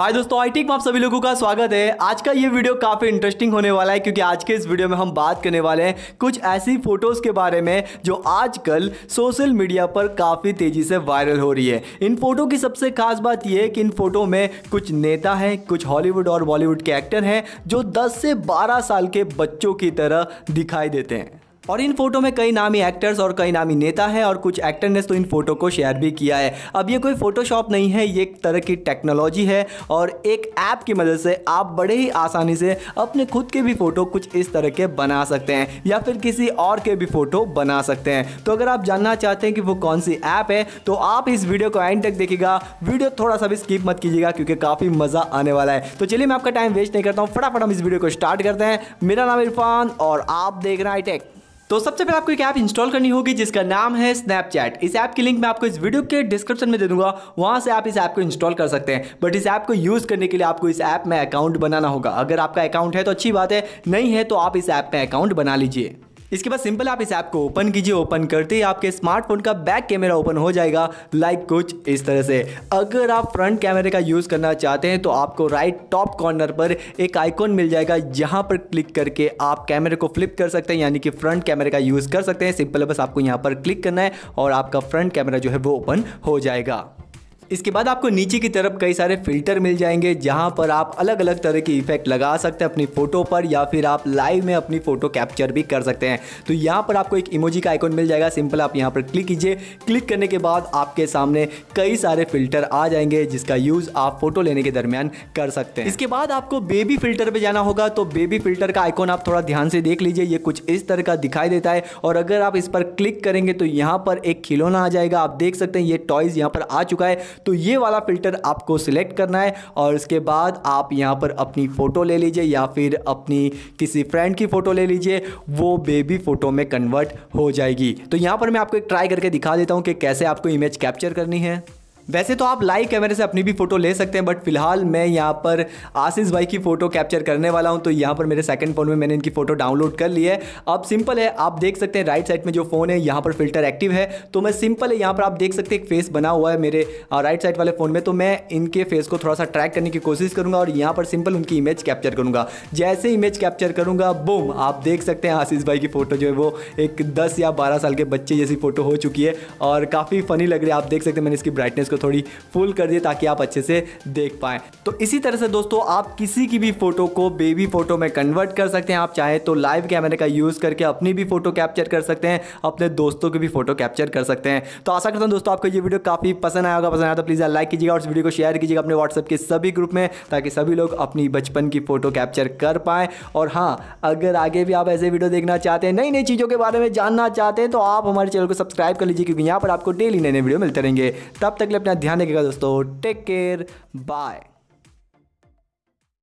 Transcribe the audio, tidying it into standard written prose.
हाय दोस्तों, I take में आप सभी लोगों का स्वागत है। आज का ये वीडियो काफ़ी इंटरेस्टिंग होने वाला है क्योंकि आज के इस वीडियो में हम बात करने वाले हैं कुछ ऐसी फोटोज़ के बारे में जो आजकल सोशल मीडिया पर काफ़ी तेज़ी से वायरल हो रही है। इन फोटो की सबसे खास बात यह है कि इन फोटो में कुछ नेता हैं, कुछ हॉलीवुड और बॉलीवुड के एक्टर हैं जो 10 से 12 साल के बच्चों की तरह दिखाई देते हैं। और इन फोटो में कई नामी एक्टर्स और कई नामी नेता हैं और कुछ एक्टर ने तो इन फोटो को शेयर भी किया है। अब ये कोई फोटोशॉप नहीं है, ये एक तरह की टेक्नोलॉजी है और एक ऐप की मदद से आप बड़े ही आसानी से अपने खुद के भी फोटो कुछ इस तरह के बना सकते हैं या फिर किसी और के भी फोटो बना सकते हैं। तो अगर आप जानना चाहते हैं कि वो कौन सी ऐप है तो आप इस वीडियो को एंड तक देखिएगा। वीडियो थोड़ा सा भी स्किप मत कीजिएगा क्योंकि काफ़ी मज़ा आने वाला है। तो चलिए मैं आपका टाइम वेस्ट नहीं करता हूँ, फटाफट हम इस वीडियो को स्टार्ट करते हैं। मेरा नाम इरफान और आप देख रहे हैं आई टेक। तो सबसे पहले आपको एक ऐप इंस्टॉल करनी होगी जिसका नाम है स्नैपचैट। इस ऐप की लिंक मैं आपको इस वीडियो के डिस्क्रिप्शन में दे दूंगा, वहां से आप इस ऐप को इंस्टॉल कर सकते हैं। बट इस ऐप को यूज़ करने के लिए आपको इस ऐप में अकाउंट बनाना होगा। अगर आपका अकाउंट है तो अच्छी बात है, नहीं है तो आप इस ऐप में अकाउंट बना लीजिए। इसके बाद सिंपल आप इस ऐप को ओपन कीजिए। ओपन करते ही आपके स्मार्टफोन का बैक कैमरा ओपन हो जाएगा, लाइक कुछ इस तरह से। अगर आप फ्रंट कैमरे का यूज़ करना चाहते हैं तो आपको राइट टॉप कॉर्नर पर एक आइकॉन मिल जाएगा, यहाँ पर क्लिक करके आप कैमरे को फ्लिप कर सकते हैं, यानी कि फ्रंट कैमरे का यूज़ कर सकते हैं। सिंपल बस आपको यहाँ पर क्लिक करना है और आपका फ्रंट कैमरा जो है वो ओपन हो जाएगा। इसके बाद आपको नीचे की तरफ कई सारे फिल्टर मिल जाएंगे जहां पर आप अलग अलग तरह के इफेक्ट लगा सकते हैं अपनी फ़ोटो पर, या फिर आप लाइव में अपनी फ़ोटो कैप्चर भी कर सकते हैं। तो यहां पर आपको एक इमोजी का आइकॉन मिल जाएगा, सिंपल आप यहां पर क्लिक कीजिए। क्लिक करने के बाद आपके सामने कई सारे फिल्टर आ जाएंगे जिसका यूज़ आप फ़ोटो लेने के दरमियान कर सकते हैं। इसके बाद आपको बेबी फ़िल्टर पर जाना होगा। तो बेबी फ़िल्टर का आइकॉन आप थोड़ा ध्यान से देख लीजिए, ये कुछ इस तरह का दिखाई देता है। और अगर आप इस पर क्लिक करेंगे तो यहाँ पर एक खिलौना आ जाएगा, आप देख सकते हैं ये टॉयज़ यहाँ पर आ चुका है। तो ये वाला फ़िल्टर आपको सिलेक्ट करना है और इसके बाद आप यहाँ पर अपनी फ़ोटो ले लीजिए या फिर अपनी किसी फ्रेंड की फ़ोटो ले लीजिए, वो बेबी फ़ोटो में कन्वर्ट हो जाएगी। तो यहाँ पर मैं आपको एक ट्राई करके दिखा देता हूँ कि कैसे आपको इमेज कैप्चर करनी है। वैसे तो आप लाइव कैमरे से अपनी भी फ़ोटो ले सकते हैं, बट फिलहाल मैं यहाँ पर आशीष भाई की फ़ोटो कैप्चर करने वाला हूँ। तो यहाँ पर मेरे सेकंड फ़ोन में मैंने इनकी फ़ोटो डाउनलोड कर ली है। अब सिंपल है, आप देख सकते हैं राइट साइड में जो फ़ोन है यहाँ पर फ़िल्टर एक्टिव है। तो मैं सिंपल है यहाँ पर आप देख सकते हैं एक फेस बना हुआ है मेरे राइट साइड वाले फ़ोन में। तो मैं इनके फेस को थोड़ा सा ट्रैक करने की कोशिश करूँगा और यहाँ पर सिंपल उनकी इमेज कैप्चर करूँगा। जैसे इमेज कैप्चर करूँगा, बूम, आप देख सकते हैं आशीष भाई की फ़ोटो जो है वो एक 10 या 12 साल के बच्चे जैसी फ़ोटो हो चुकी है और काफ़ी फ़नी लग रही है। आप देख सकते हैं मैंने इसकी ब्राइटनेस थोड़ी फुल कर दिए ताकि आप अच्छे से देख पाएं। तो इसी तरह से दोस्तों आप किसी की भी फोटो को बेबी फोटो में कन्वर्ट कर सकते हैं। आप चाहे तो लाइव कैमरे का यूज करके अपनी भी फोटो कैप्चर कर सकते हैं, अपने दोस्तों की भी फोटो कैप्चर कर सकते हैं। तो आशा करता हूं दोस्तों आपको ये वीडियो काफी पसंद आया होगा। पसंद आया तो प्लीज लाइक कीजिएगा और इस वीडियो को शेयर कीजिएगा अपने व्हाट्सएप के सभी ग्रुप में ताकि सभी लोग अपनी बचपन की फोटो कैप्चर कर पाएं। और हाँ, अगर आगे भी आप ऐसे वीडियो देखना चाहते हैं, नई नई चीजों के बारे में जानना चाहते हैं तो आप हमारे चैनल को सब्सक्राइब कर लीजिए क्योंकि यहाँ पर आपको डेली नए नए वीडियो मिलते रहेंगे। तब तक अपना ध्यान रखिएगा दोस्तों। Take care, bye.